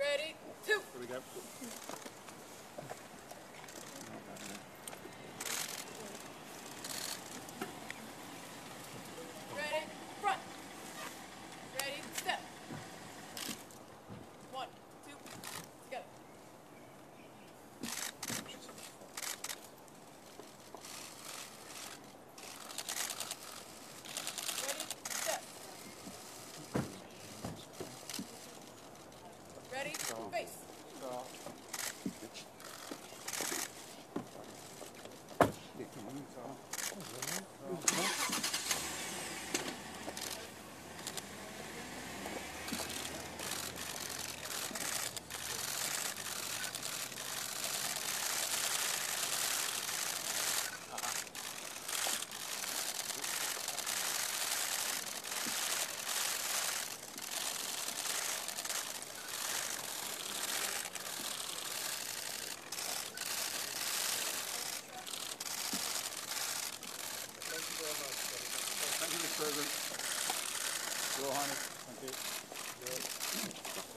Ready, two. Here we go. Ready, front. Ready, step. 1, 2, go. Ready, face. Thank you, Mr. President. Your Highness. Thank you.